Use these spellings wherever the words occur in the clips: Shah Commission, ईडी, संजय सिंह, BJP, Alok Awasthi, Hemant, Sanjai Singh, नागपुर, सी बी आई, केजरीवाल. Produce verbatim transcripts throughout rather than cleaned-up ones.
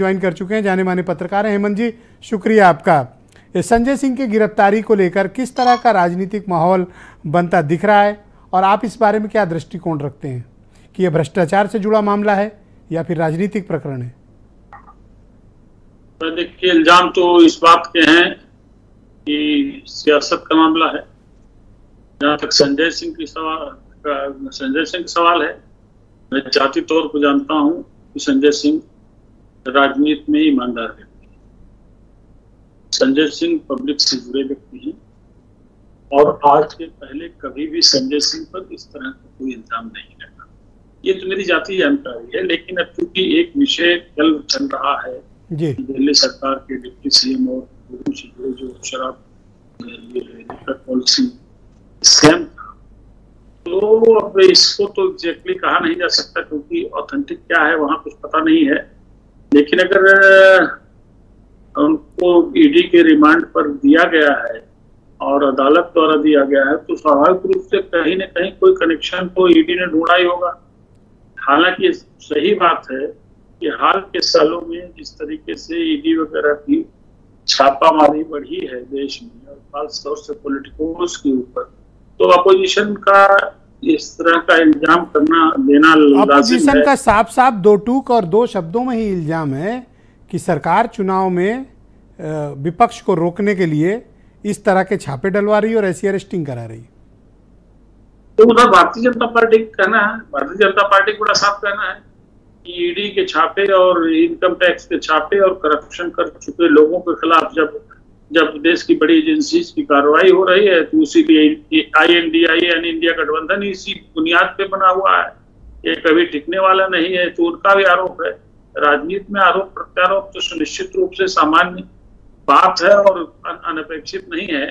Join कर चुके हैं, जाने माने पत्रकार हैं। हेमंत जी, शुक्रिया आपका। संजय सिंह की गिरफ्तारी को लेकर किस तरह का राजनीतिक माहौल बनता दिख रहा है और आप इस बारे में क्या दृष्टिकोण रखते हैं कि यह भ्रष्टाचार से जुड़ा मामला है या फिर राजनीतिक प्रकरण है? देखिए, इल्जाम तो इस बात के हैं कि सियासत का मामला है। जहाँ तक संजय सिंह की सवाल संजय सिंह का सवाल है, मैं जाति तौर पर जानता हूँ कि संजय सिंह राजनीति में ईमानदार व्यक्ति हैं। संजय सिंह पब्लिक से जुड़े व्यक्ति हैं और आज के पहले कभी भी संजय सिंह पर इस तरह का कोई इल्जाम नहीं लगा। ये तो मेरी जाति जानकारी है, लेकिन अब क्योंकि एक विषय कल चल रहा है जी। दिल्ली सरकार के डिप्टी सीएम और जो, जो शराब पॉलिसी स्कैम था, तो अब इसको तो एग्जैक्टली कहा नहीं जा सकता क्योंकि ऑथेंटिक क्या है वहां कुछ पता नहीं है। लेकिन अगर उनको ईडी के रिमांड पर दिया गया है और अदालत द्वारा दिया गया है तो स्वाभाविक रूप से कहीं न कहीं कोई कनेक्शन तो ईडी ने ढूंढा ही होगा। हालांकि सही बात है कि हाल के सालों में जिस तरीके से ईडी वगैरह की छापामारी बढ़ी है देश में और खास तौर से पॉलिटिक्स के ऊपर, तो अपोजिशन का इस तरह का इल्जाम करना देना अपोजिशन का साफ साफ दो टूक और दो शब्दों में ही इल्जाम है कि सरकार चुनाव में विपक्ष को रोकने के लिए इस तरह के छापे डलवा रही है और ऐसी अरेस्टिंग करा रही है। तो उधर भारतीय जनता पार्टी कहना है, भारतीय जनता पार्टी बड़ा साफ कहना है कि ईडी के छापे और इनकम टैक्स के छापे और करप्शन कर चुके लोगों के खिलाफ जब जब देश की बड़ी एजेंसीज की कार्रवाई हो रही है तो इसीलिए I N D I and India गठबंधन इसी बुनियाद पे बना हुआ है, ये कभी टिकने वाला नहीं है। तो उनका भी आरोप है। राजनीति में आरोप प्रत्यारोप तो सुनिश्चित रूप से सामान्य बात है और अनपेक्षित नहीं है,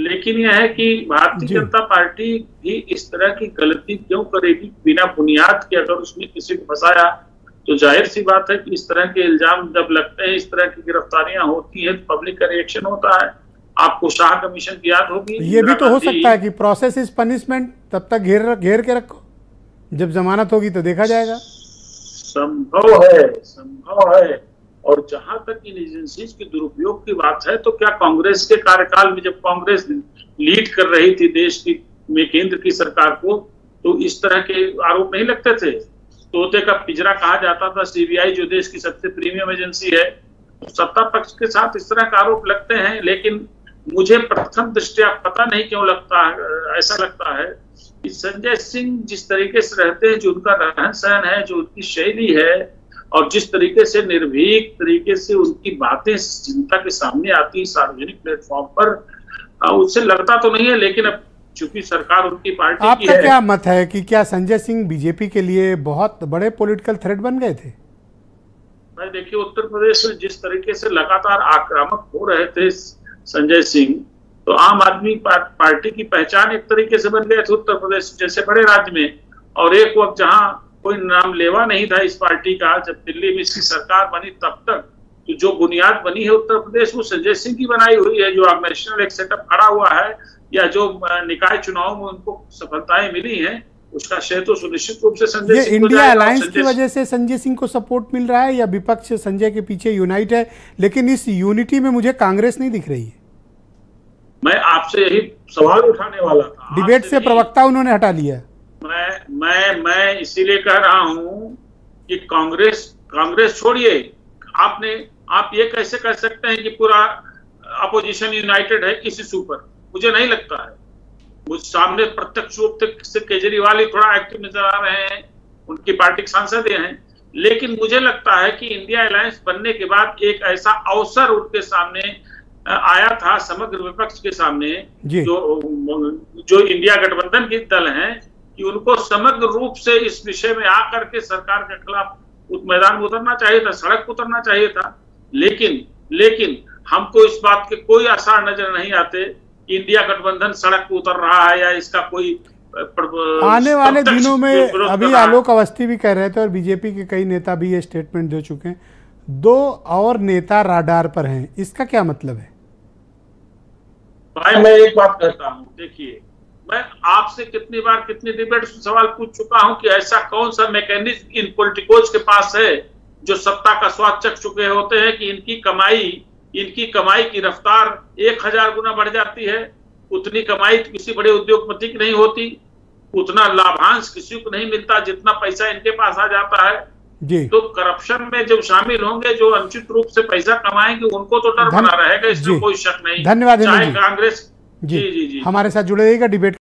लेकिन यह है कि भारतीय जनता पार्टी भी इस तरह की गलती क्यों करेगी बिना बुनियाद के? अगर उसने किसी को फंसाया तो जाहिर सी बात है कि इस तरह के इल्जाम जब लगते हैं, इस तरह की गिरफ्तारियां होती हैं तो पब्लिक का रिएक्शन होता है। आपको शाह कमीशन की याद होगी। ये भी तो हो सकता है कि प्रोसेस इज पनिशमेंट, तब तक घेर घेर के रखो, जब जमानत होगी तो देखा जाएगा। संभव है, संभव है। और जहां तक इन एजेंसीज के दुरुपयोग की बात है तो क्या कांग्रेस के कार्यकाल में जब कांग्रेस लीड कर रही थी देश की में केंद्र की सरकार को तो इस तरह के आरोप नहीं लगते थे? तोते का पिंजरा कहा जाता था सी बी आई जो देश की सबसे प्रीमियम एजेंसी है। सत्ता पक्ष के साथ इस तरह के आरोप लगते हैं, लेकिन मुझे प्रथम दृष्टया पता नहीं क्यों लगता है, ऐसा लगता है कि संजय सिंह जिस तरीके से रहते हैं, जो उनका रहन सहन है, जो उनकी शैली है और जिस तरीके से निर्भीक तरीके से उनकी बातें जनता के सामने आती सार्वजनिक प्लेटफॉर्म पर, उससे लगता तो नहीं है। लेकिन अब चूंकि सरकार उनकी पार्टी आपका की है। क्या मत है कि क्या संजय सिंह बीजेपी के लिए बहुत बड़े पॉलिटिकल थ्रेट बन गए थे? भाई देखिए, उत्तर प्रदेश में जिस तरीके से लगातार आक्रामक हो रहे थे संजय सिंह, तो आम आदमी पार्टी की पहचान एक तरीके से बन गए थे उत्तर प्रदेश जैसे बड़े राज्य में। और एक वक्त जहाँ कोई नाम लेवा नहीं था इस पार्टी का, जब दिल्ली में इसकी सरकार बनी तब तक तो जो बुनियाद बनी है उत्तर प्रदेश वो संजय सिंह की बनाई हुई है। जो ऑर्गेनाइजेशनल एक सेटअप खड़ा हुआ है या जो निकाय चुनाव में उनको सफलताएं मिली हैं, उसका श्रेय तो सुनिश्चित रूप से संजय सिंह को। इंडिया अलायंस की वजह से संजय सिंह को सपोर्ट मिल रहा है या विपक्ष संजय के पीछे यूनाइट है, लेकिन इस यूनिटी में मुझे कांग्रेस नहीं दिख रही है। मैं आपसे यही सवाल उठाने वाला था। डिबेट से प्रवक्ता उन्होंने हटा लिया। मैं मैं मैं इसीलिए कह रहा हूं कि कांग्रेस कांग्रेस छोड़िए, आपने आप ये कैसे कह सकते हैं कि पूरा अपोजिशन यूनाइटेड है इस इशू पर? मुझे नहीं लगता है। मुझ सामने प्रत्यक्ष रूप से केजरीवाल ही थोड़ा एक्टिव नजर आ रहे हैं, उनकी पार्टी के सांसद हैं। लेकिन मुझे लगता है कि इंडिया अलायंस बनने के बाद एक ऐसा अवसर उनके सामने आया था समग्र विपक्ष के सामने, जो जो इंडिया गठबंधन के दल हैं, कि उनको समग्र रूप से इस विषय में आकर के सरकार के खिलाफ उस मैदान में उतरना चाहिए था, सड़क पर उतरना चाहिए था। लेकिन लेकिन हमको इस बात के कोई आसार नजर नहीं आते कि इंडिया गठबंधन सड़क पर उतर रहा है या इसका कोई आने वाले दिनों में। अभी आलोक अवस्थी भी कह रहे थे और बीजेपी के कई नेता भी ये स्टेटमेंट दे चुके हैं, दो और नेता राडार पर हैं, इसका क्या मतलब है? भाई मैं एक बात कहता हूँ, देखिए मैं आपसे कितनी बार कितने डिबेट में सवाल पूछ चुका हूं कि ऐसा कौन सा मैकेनिज्म इन पॉलिटिकोज के पास है जो सत्ता का स्वाद चख चुके होते हैं कि इनकी कमाई इनकी कमाई की रफ्तार एक हजार गुना बढ़ जाती है। उतनी कमाई किसी बड़े उद्योगपति की नहीं होती, उतना लाभांश किसी को नहीं मिलता जितना पैसा इनके पास आ जाता है जी। तो करप्शन में जो शामिल होंगे, जो अनुचित रूप से पैसा कमाएंगे, उनको तो डर बना रहेगा, इसमें कोई शक नहीं। धन्यवाद। चाहे कांग्रेस जी जी जी हमारे साथ जुड़े रहेगा डिबेट।